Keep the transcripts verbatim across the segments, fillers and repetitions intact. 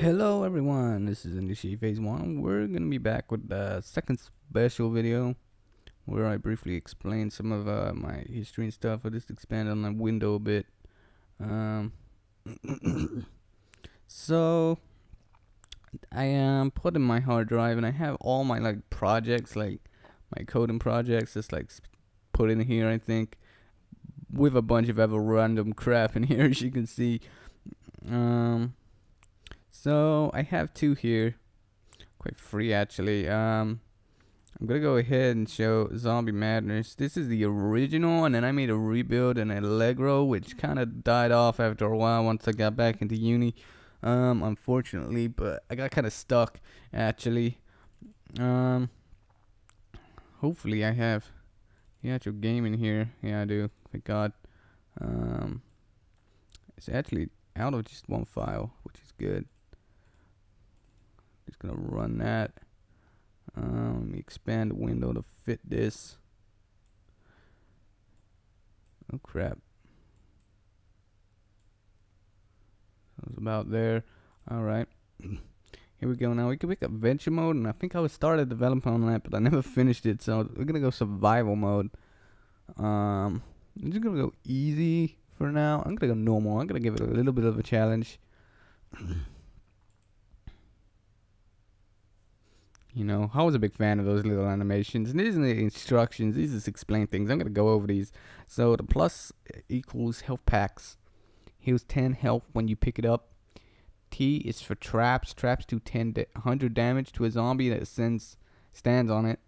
Hello everyone, this is Initiate Phase One. We're gonna be back with the second special video where I briefly explain some of uh, my history and stuff. I just expand on my window a bit. Um, so I am um, put in my hard drive, and I have all my like projects, like my coding projects, just like put in here. I think with a bunch of other random crap in here, as you can see. Um. So I have two here, quite free actually. Um, I'm gonna go ahead and show Zombie Madness. This is the original, and then I made a rebuild in Allegro, which kind of died off after a while once I got back into uni, um, unfortunately. But I got kind of stuck actually. Um, hopefully I have the actual game in here. Yeah, I do. Thank God. Um, it's actually out of just one file, which is good. Just gonna run that. Um, let me expand the window to fit this. Oh crap! That was about there. All right, here we go. Now we can pick up venture mode, and I think I was started developing on that, but I never finished it. So we're gonna go survival mode. Um, I'm just gonna go easy for now. I'm gonna go normal. I'm gonna give it a little bit of a challenge. You know, I was a big fan of those little animations. And these are the instructions. These just explain things. I'm going to go over these. So the plus equals health packs. Heals ten health when you pick it up. T is for traps. Traps do ten to one hundred damage to a zombie that sends, stands on it.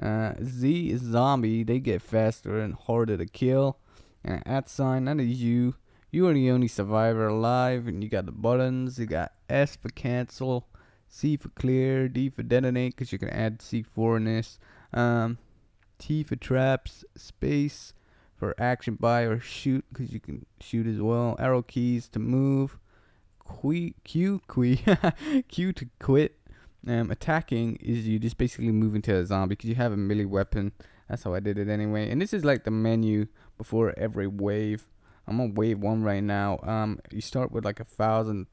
Uh, Z is zombie. They get faster and harder to kill. And at sign, that is you. You are the only survivor alive. And you got the buttons. You got S for cancel. C for clear, D for detonate, because you can add C four in this, um, T for traps, space for action buy or shoot, because you can shoot as well, arrow keys to move, Q, Q, Q, Q to quit. Um, attacking is you just basically move into a zombie, because you have a melee weapon. That's how I did it anyway, and this is like the menu before every wave. I'm on wave one right now. Um, you start with like a thousand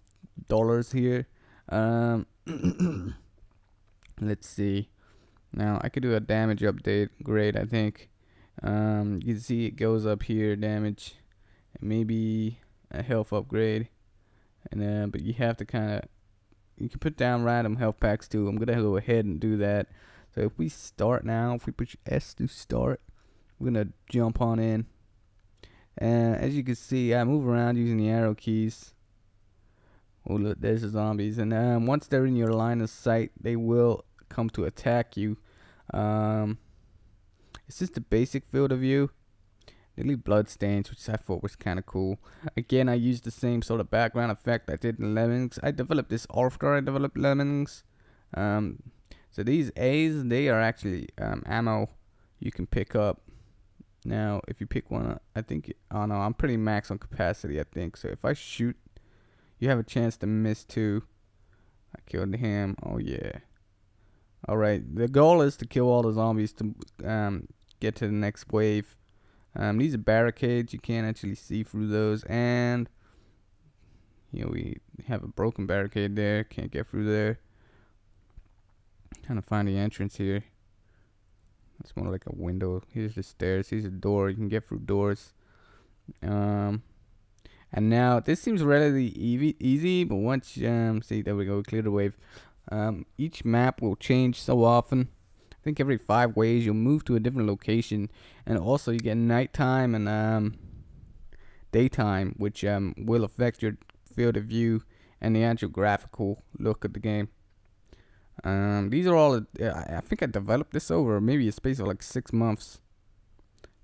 dollars here. Um, let's see. Now I could do a damage update. Great, I think. Um, you can see it goes up here, damage, and maybe a health upgrade. And then, but you have to kind of, you can put down random health packs too. I'm gonna go ahead and do that. So if we start now, if we push S to start, we're gonna jump on in. And as you can see, I move around using the arrow keys. Oh look, there's the zombies, and um, once they're in your line of sight, they will come to attack you. Um, it's just the basic field of view. They leave blood stains, which I thought was kind of cool. Again, I used the same sort of background effect I did in Lemmings. I developed this after I developed Lemmings. Um, so these A's, they are actually um, ammo you can pick up. Now, if you pick one, I think, oh no, I'm pretty max on capacity, I think. So if I shoot, you have a chance to miss too. I killed him. Oh yeah. Alright, the goal is to kill all the zombies to um, get to the next wave. Um, these are barricades. You can't actually see through those. And you know, we have a broken barricade there. Can't get through there. I'm trying to find the entrance here. It's more like a window. Here's the stairs. Here's a door. You can get through doors. Um... And now this seems relatively easy, easy, but once um see, there we go, clear the wave. Um, each map will change so often. I think every five waves you'll move to a different location, and also you get nighttime and um daytime, which um will affect your field of view and the actual graphical look of the game. Um, these are all. I think I developed this over maybe a space of like six months,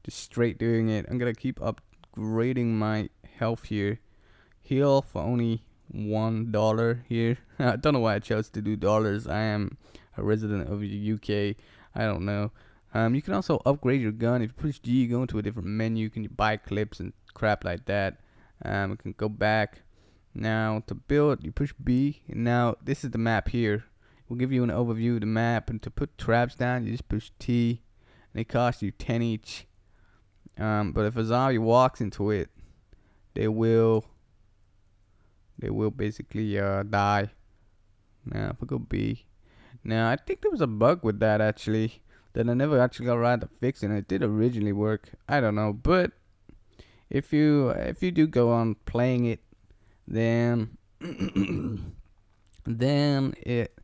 just straight doing it. I'm gonna keep upgrading my health here. Heal for only one dollar here. I don't know why I chose to do dollars. I am a resident of the U K. I don't know. Um, you can also upgrade your gun. If you push G, you go into a different menu. You can buy clips and crap like that. Um, we can go back now to build. You push B, and now this is the map here. We'll give you an overview of the map, and to put traps down, you just push T, and it costs you ten each. Um, but if a zombie walks into it, They will, they will basically uh, die. Nah, if I go B. Now, I think there was a bug with that actually that I never actually got around to fixing. It did originally work. I don't know, but if you if you do go on playing it, then then it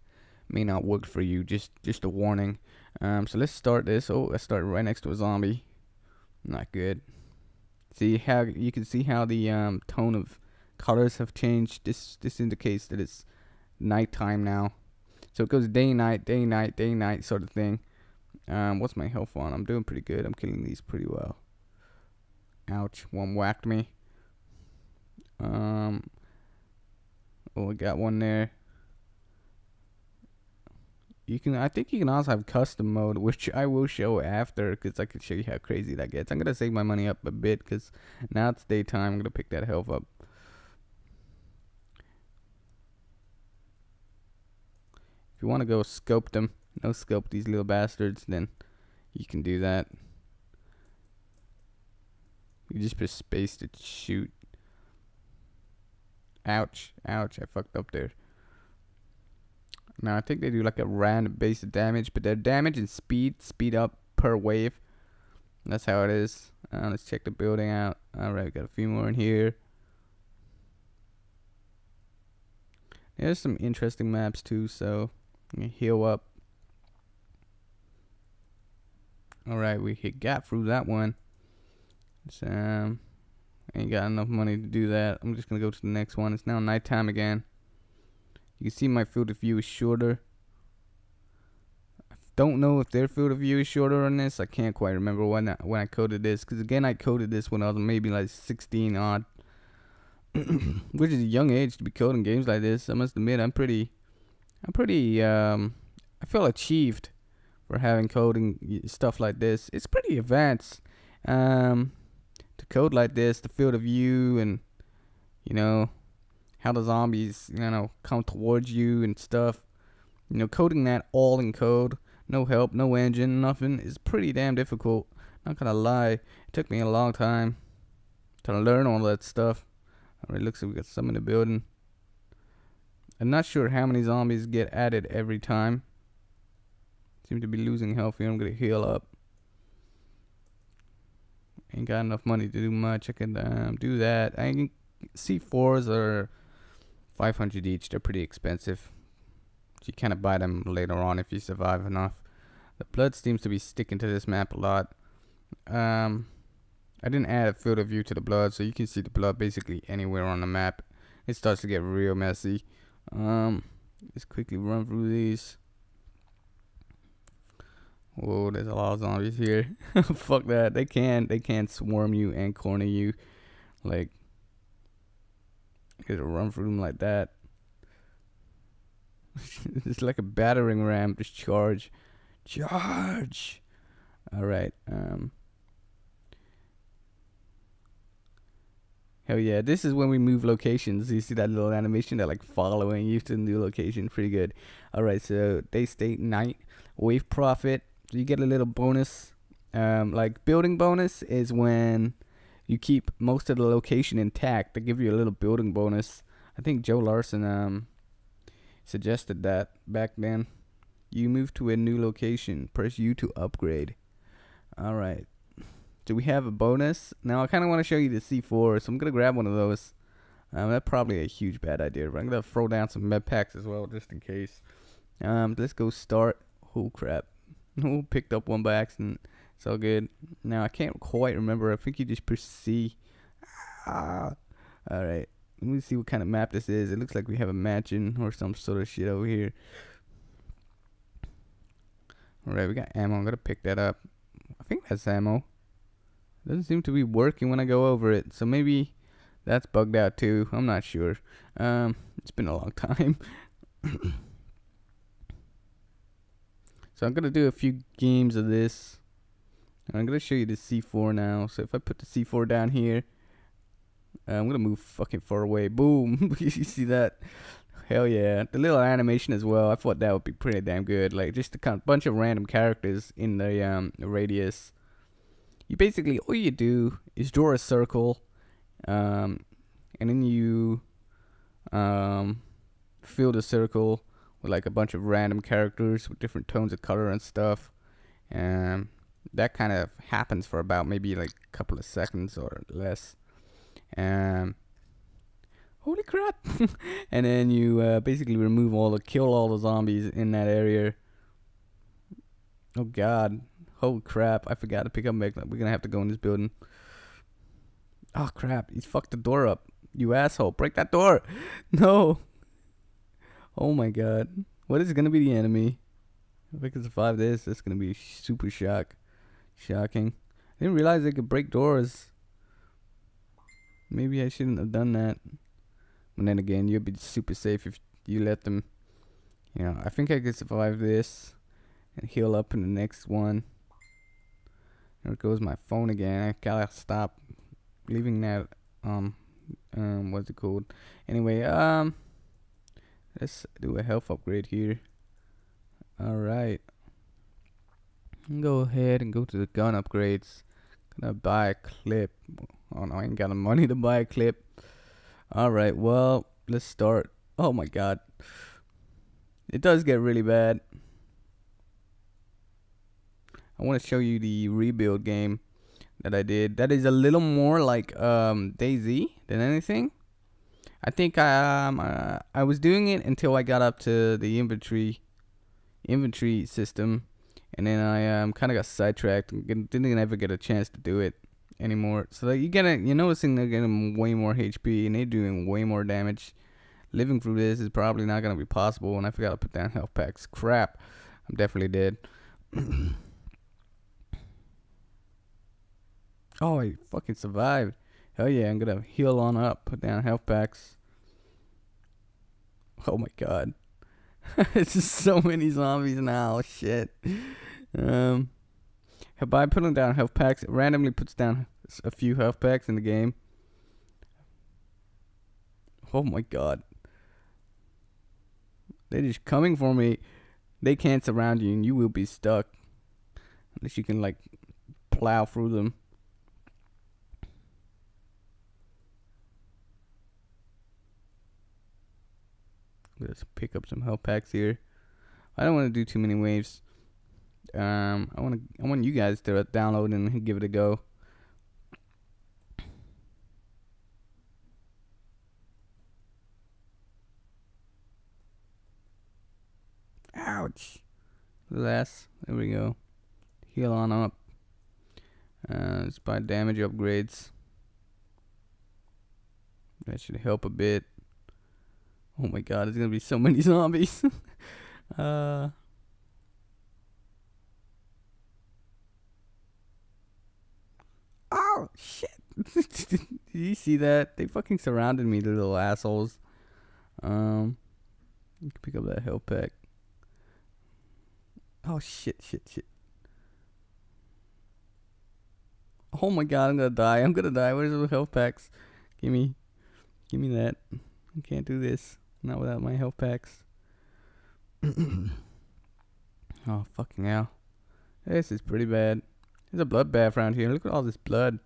may not work for you. Just just a warning. Um, so let's start this. Oh, I started right next to a zombie. Not good. See how you can see how the um, tone of colors have changed. This this indicates that it's nighttime now. So it goes day, night, day, night, day, night sort of thing. Um, what's my health on? I'm doing pretty good. I'm killing these pretty well. Ouch! One whacked me. Um. Oh, I got one there. You can. I think you can also have custom mode, which I will show after, because I can show you how crazy that gets. I'm gonna save my money up a bit, because now it's daytime. I'm gonna pick that health up. If you want to go scope them, no scope these little bastards, then you can do that. You just press space to shoot. Ouch! Ouch! I fucked up there. Now I think they do like a random base of damage, but their damage and speed speed up per wave. That's how it is. Uh, let's check the building out. Alright, we got a few more in here. There's some interesting maps too, so I'm gonna heal up. Alright, we hit got through that one. So, um, ain't got enough money to do that. I'm just gonna go to the next one. It's now nighttime again. You can see my field of view is shorter. I don't know if their field of view is shorter on this. I can't quite remember when I, when I coded this. Because again, I coded this when I was maybe like sixteen odd. Which is a young age to be coding games like this. I must admit, I'm pretty... I'm pretty... Um, I feel achieved for having coding stuff like this. It's pretty advanced. Um, to code like this, the field of view and, you know... how the zombies, you know, come towards you and stuff. You know, coding that all in code, no help, no engine, nothing, is pretty damn difficult. Not gonna lie, it took me a long time to learn all that stuff. Alright, looks like we got some in the building. I'm not sure how many zombies get added every time. Seem to be losing health here. I'm gonna heal up. Ain't got enough money to do much. I can um, do that. I ain't C fours are five hundred each. They're pretty expensive. You kind of buy them later on if you survive enough. The blood seems to be sticking to this map a lot. Um, I didn't add a field of view to the blood, so you can see the blood basically anywhere on the map. It starts to get real messy. Um, let's quickly run through these. Whoa, there's a lot of zombies here. Fuck that. They can they can swarm you and corner you, like. Gonna run through them like that. It's like a battering ram. Just charge, charge. All right. Um. Hell yeah! This is when we move locations. You see that little animation? They're like following you to the new location. Pretty good. All right. So day, state, night, wave profit. So you get a little bonus. Um, like building bonus is when you keep most of the location intact. They give you a little building bonus. I think Joe Larson um, suggested that back then. You move to a new location. Press U to upgrade. Alright. Do we have a bonus? Now I kind of want to show you the C four. So I'm going to grab one of those. Um, that's probably a huge bad idea. But I'm going to throw down some med packs as well, just in case. Um, let's go start. Oh crap. Oh, picked up one by accident. It's all good. Now I can't quite remember. I think you just push C. Ah. Alright. Let me see what kind of map this is. It looks like we have a mansion or some sort of shit over here. Alright, we got ammo. I'm gonna pick that up. I think that's ammo. It doesn't seem to be working when I go over it. So maybe that's bugged out too. I'm not sure. Um, it's been a long time. So I'm gonna do a few games of this. And I'm going to show you the C four now. So if I put the C four down here, uh, I'm going to move fucking far away. Boom. You see that? Hell yeah. The little animation as well. I thought that would be pretty damn good. Like just a bunch of random characters in the um, radius. You basically, all you do is draw a circle. Um, and then you um, fill the circle with like a bunch of random characters with different tones of color and stuff. And that kind of happens for about maybe like a couple of seconds or less. Um, holy crap! And then you uh, basically remove all the, kill all the zombies in that area. Oh god, holy crap, I forgot to pick up Meg. We're gonna have to go in this building. Oh crap, he fucked the door up. You asshole, break that door! No! Oh my god. What is gonna be the enemy? If I can survive this, that's gonna be super shock. Shocking. I didn't realize they could break doors. Maybe I shouldn't have done that. But then again, you'd be super safe if you let them. You know, I think I could survive this and heal up in the next one. There goes my phone again. I gotta stop leaving that, um, um, what's it called? Anyway, um, let's do a health upgrade here. Alright. Go ahead and go to the gun upgrades. Gonna buy a clip. Oh no, I ain't got the money to buy a clip. Alright, well, let's start. Oh my god. It does get really bad. I want to show you the rebuild game that I did. That is a little more like um, DayZ than anything. I think I, um, uh, I was doing it until I got up to the inventory inventory system. And then I um, kind of got sidetracked and didn't ever get a chance to do it anymore. So like, you gotta, you're noticing they're getting way more H P and they're doing way more damage. Living through this is probably not going to be possible. And I forgot to put down health packs. Crap. I'm definitely dead. Oh, I fucking survived. Hell yeah, I'm gonna heal on up, put down health packs. Oh my god. It's just so many zombies now, shit. Um, by putting down health packs, it randomly puts down a few health packs in the game. Oh my god. They're just coming for me. They can't surround you and you will be stuck. Unless you can like plow through them. Let's pick up some health packs here. I don't want to do too many waves. Um, I want to. I want you guys to download and give it a go. Ouch! Less. There we go. Heal on up. Uh, let's buy damage upgrades. That should help a bit. Oh my god, there's gonna be so many zombies. uh, oh, shit. Did you see that? They fucking surrounded me, the little assholes. Um, you can pick up that health pack. Oh, shit, shit, shit. Oh my god, I'm gonna die. I'm gonna die. Where's the health packs? Gimme. Gimme that. I can't do this. Not without my health packs. Oh, fucking hell. This is pretty bad. There's a bloodbath around here. Look at all this blood.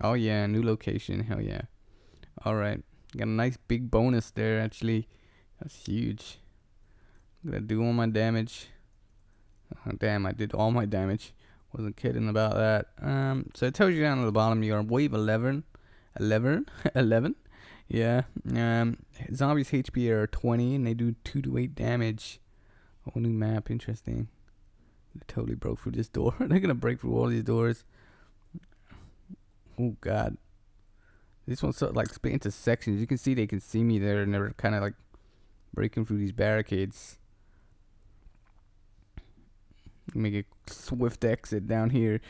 Oh, yeah. New location. Hell yeah. Alright. Got a nice big bonus there, actually. That's huge. I'm gonna do all my damage. Oh, damn, I did all my damage. Wasn't kidding about that. Um, so it tells you down at the bottom you are wave eleven. eleven? eleven? Yeah. Um, zombies H P are twenty and they do two to eight damage. Whole new map. Interesting. They totally broke through this door. They're going to break through all these doors. Oh, God. This one's sort of like split into sections. You can see they can see me there and they're kind of like breaking through these barricades. Make a swift exit down here.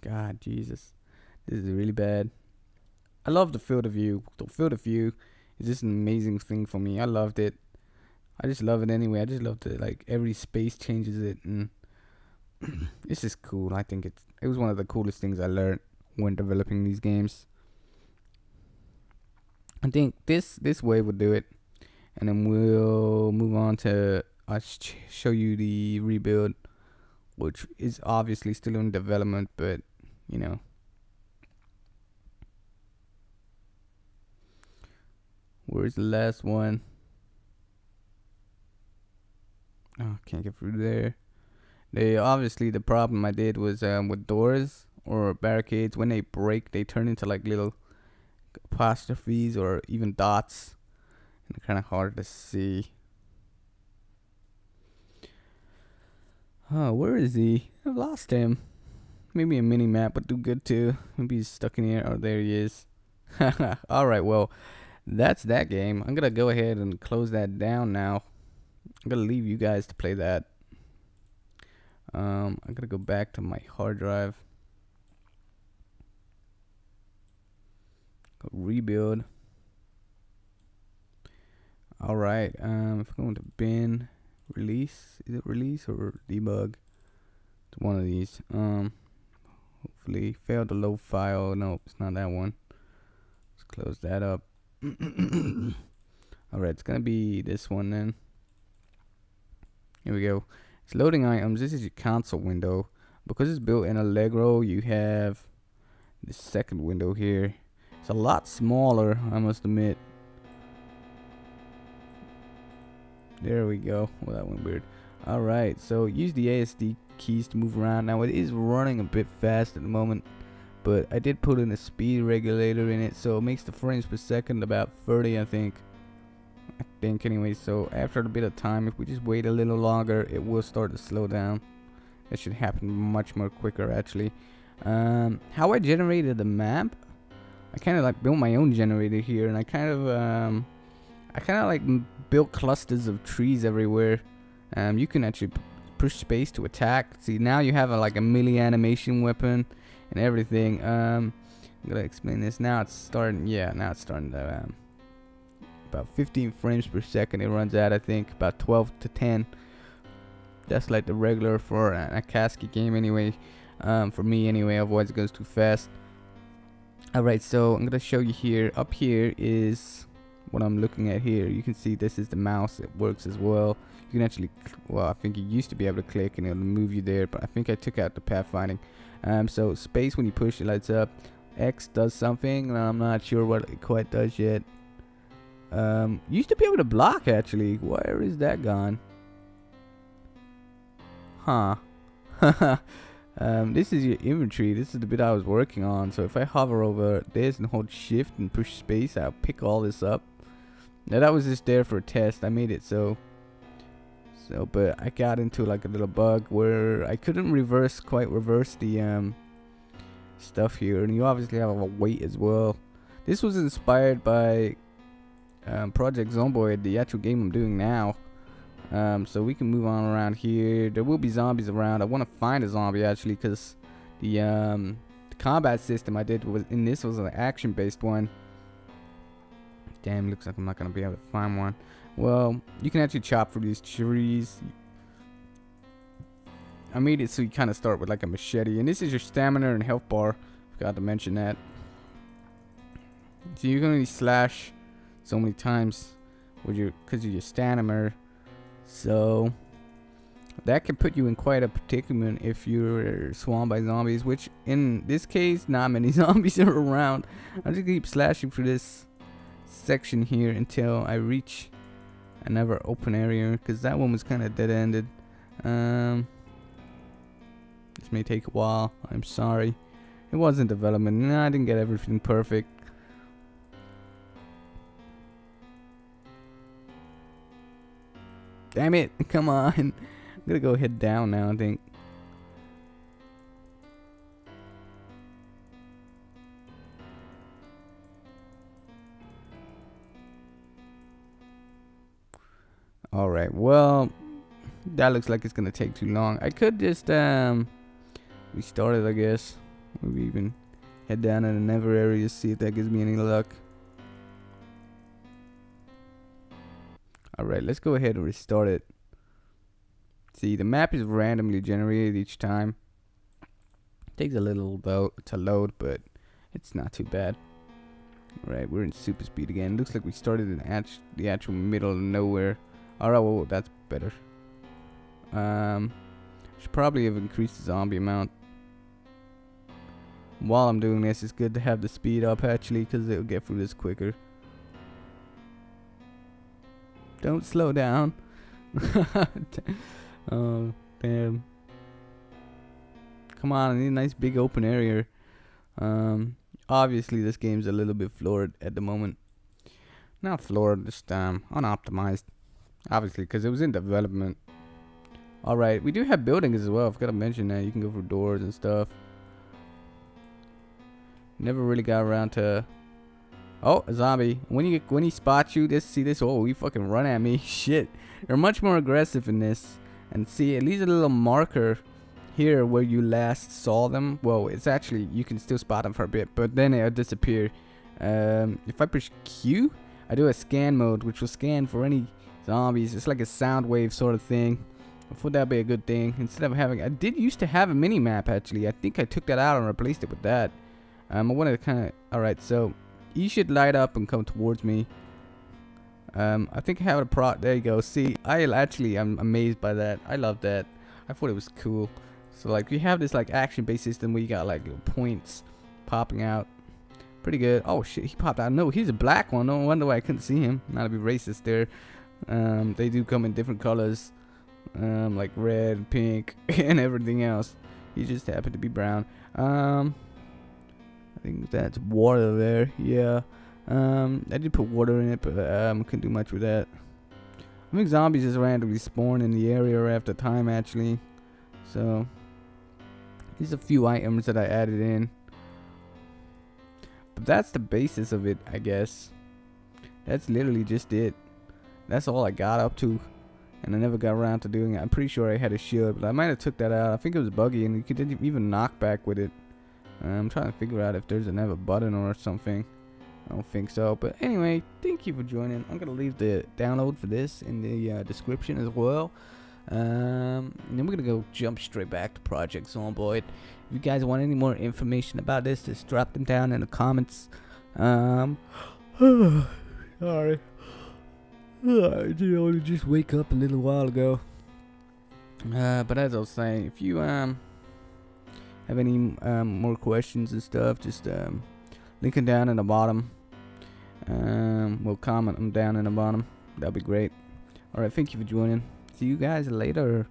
God, Jesus. This is really bad. I love the field of view. The field of view is just an amazing thing for me. I loved it. I just love it anyway. I just loved it. Like, every space changes it. And it's just cool. I think it's, it was one of the coolest things I learned when developing these games. I think this, this way would do it. And then we'll move on to, I'll sh show you the rebuild which is obviously still in development, but you know. Where's the last one? Oh, can't get through there. They obviously the problem I did was um, with doors or barricades, when they break they turn into like little apostrophes or even dots, and they're kind of hard to see. Oh, where is he? I've lost him. Maybe a mini map would do good too. Maybe he's stuck in here. Oh, there he is. Alright, well, that's that game. I'm gonna go ahead and close that down now. I'm gonna leave you guys to play that. Um, I'm gonna go back to my hard drive. Go rebuild. Alright, um, if I'm going to bin, release, is it release or debug? It's one of these. Um, hopefully, failed to load file. Nope, it's not that one. Let's close that up. Alright, it's gonna be this one then. Here we go. It's loading items. This is your console window. Because it's built in Allegro, you have the second window here. It's a lot smaller, I must admit. There we go. Well, that went weird. Alright, so use the A S D keys to move around. Now, it is running a bit fast at the moment, but I did put in a speed regulator in it, so it makes the frames per second about thirty, I think. I think anyway, so after a bit of time, if we just wait a little longer, it will start to slow down. That should happen much more quicker, actually. Um, how I generated the map, I kind of like built my own generator here, and I kind of, um, I kind of like built clusters of trees everywhere. Um, you can actually push space to attack. See, now you have a, like a melee animation weapon and everything. Um, I'm gonna explain this now. It's starting, yeah, now it's starting to. Um, about fifteen frames per second it runs at, I think about twelve to ten. That's like the regular for an Akaski game anyway, um, for me anyway, otherwise it goes too fast. Alright, so I'm gonna show you here. Up here is what I'm looking at here. You can see this is the mouse, it works as well. You can actually, well, I think you used to be able to click and it'll move you there, but I think I took out the pathfinding. Um, so space, when you push, it lights up. X does something, and I'm not sure what it quite does yet. Um, used to be able to block, actually. Where is that gone? Huh. um, this is your inventory. This is the bit I was working on. So if I hover over this and hold shift and push space, I'll pick all this up. Now that was just there for a test. I made it so. So, but I got into like a little bug where I couldn't reverse, quite reverse the um, stuff here. And you obviously have a weight as well. This was inspired by Um, Project Zomboid, the actual game I'm doing now. Um, so we can move on around here. There will be zombies around. I want to find a zombie actually, because the, um, the combat system I did was in this was an action-based one. Damn, looks like I'm not gonna be able to find one. Well, you can actually chop through these trees. I made it so you kind of start with like a machete, and this is your stamina and health bar. Forgot to mention that. So you're gonna slash so many times with your, because of your stamina, so that can put you in quite a predicament if you're swarmed by zombies, which in this case not many zombies are around. I'm just gonna keep slashing through this section here until I reach another open area, because that one was kind of dead-ended. Um, this may take a while. I'm sorry, it wasn't development. No, I didn't get everything perfect. Damn it, come on. I'm gonna go head down now, I think. Alright, well, that looks like it's gonna take too long. I could just um restart it, I guess. Maybe even head down in another area, see if that gives me any luck. Alright, let's go ahead and restart it. See, the map is randomly generated each time. It takes a little though to load, but it's not too bad. Alright, we're in super speed again. Looks like we started in act the actual middle of nowhere. Alright, well, that's better. Um, Should probably have increased the zombie amount. While I'm doing this, it's good to have the speed up actually, because it'll get through this quicker. Don't slow down. Oh, damn. Come on, I need a nice big open area. Um, obviously this game's a little bit floored at the moment. Not floored, just um, unoptimized. Obviously, because it was in development. Alright, we do have buildings as well. I forgot to mention that. You can go through doors and stuff. Never really got around to... Oh, a zombie. When he, when he spots you, this see this? Oh, he fucking run at me. Shit. They're much more aggressive in this. And see, it leaves a little marker here where you last saw them. Well, it's actually... You can still spot them for a bit, but then they'll disappear. Um, if I push Q, I do a scan mode, which will scan for any zombies. It's like a sound wave sort of thing. Would that be a good thing? Instead of having... I did used to have a mini-map, actually. I think I took that out and replaced it with that. Um, I wanted to kind of... Alright, so... You should light up and come towards me. Um, I think I have a prop. There you go. See, I actually... I'm amazed by that. I love that. I thought it was cool. So, like, you have this, like, action-based system where you got, like, little points popping out. Pretty good. Oh, shit. He popped out. No, he's a black one. No wonder why I couldn't see him. Not to be racist there. Um, they do come in different colors. Um, like red, pink, and everything else. He just happened to be brown. Um, I think that's water there. Yeah. Um, I did put water in it, but um, couldn't do much with that. I think zombies just randomly spawn in the area after time, actually. So, there's a few items that I added in. But that's the basis of it, I guess. That's literally just it. That's all I got up to. And I never got around to doing it. I'm pretty sure I had a shield, but I might have took that out. I think it was buggy, and you couldn't even knock back with it. Uh, I'm trying to figure out if there's another button or something. I don't think so. But anyway, thank you for joining. I'm gonna leave the download for this in the uh, description as well. Um, and then we're gonna go jump straight back to Project Zomboid. If you guys want any more information about this, just drop them down in the comments. Um, sorry. I did only just wake up a little while ago. Uh, but as I was saying, if you um have any um, more questions and stuff, just um, link them down in the bottom. Um, we'll comment them down in the bottom. That'll be great. Alright, thank you for joining. See you guys later.